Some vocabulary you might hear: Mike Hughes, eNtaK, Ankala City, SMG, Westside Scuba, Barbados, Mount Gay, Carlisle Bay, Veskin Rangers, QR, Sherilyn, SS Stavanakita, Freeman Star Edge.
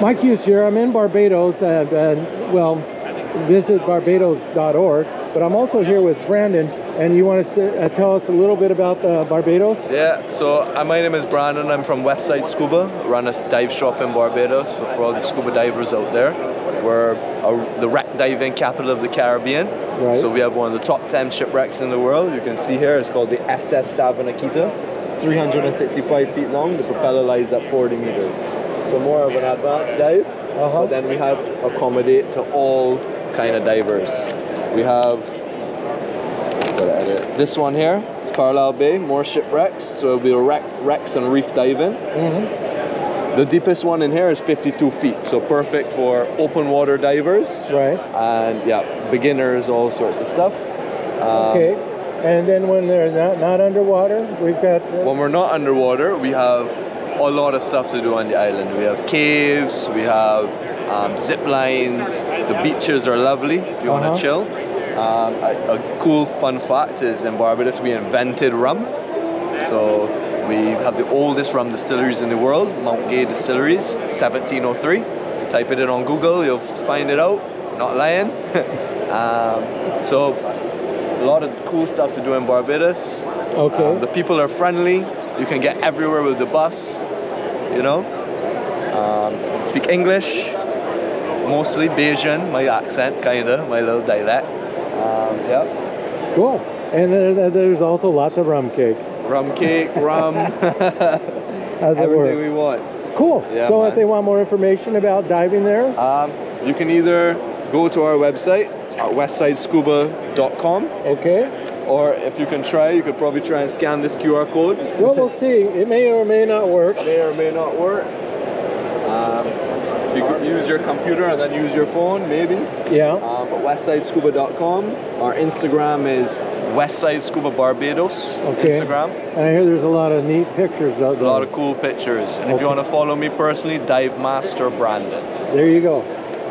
Mike Hughes here. I'm in Barbados and well, visit barbados.org, but I'm also here with Brandon, and you want to tell us a little bit about Barbados? Yeah, so my name is Brandon. I'm from Westside Scuba. I run a dive shop in Barbados, so for all the scuba divers out there. We're the wreck diving capital of the Caribbean, right. So we have one of the top 10 shipwrecks in the world. You can see here, it's called the SS Stavanakita. It's 365 feet long, the propeller lies at 40 meters. So more of an advanced dive, but then we have to accommodate to all kind of divers. We have this one here, it's Carlisle Bay, more shipwrecks, so it'll be a wrecks and reef diving. The deepest one in here is 52 feet, so perfect for open water divers. Right. And yeah, beginners, all sorts of stuff. Okay, and then when they're not underwater, we've got... When we're not underwater, we have a lot of stuff to do on the island. We have caves, we have zip lines, the beaches are lovely if you want to chill. A cool fun fact is in Barbados we invented rum. So we have the oldest rum distilleries in the world, Mount Gay distilleries, 1703. If you type it in on Google, you'll find it out, not lying. So a lot of cool stuff to do in Barbados. Okay. The people are friendly, you can get everywhere with the bus, you know. Speak English, mostly Bajan, my accent, kinda, my little dialect. Yeah. Cool. And there's also lots of rum cake. Rum cake, rum, as everything we want. Cool. Yeah, so if they want more information about diving there? You can either go to our website at westsidescuba.com. Okay. Or if you can try, you could probably try and scan this QR code. Well, we'll see. It may or may not work. May or may not work. You could use your computer and then use your phone, maybe. Yeah. But westsidescuba.com. Our Instagram is Westside Scuba Barbados. Okay. Instagram. And I hear there's a lot of neat pictures out there. A lot of cool pictures. And if you want to follow me personally, Dive Master Brandon. There you go.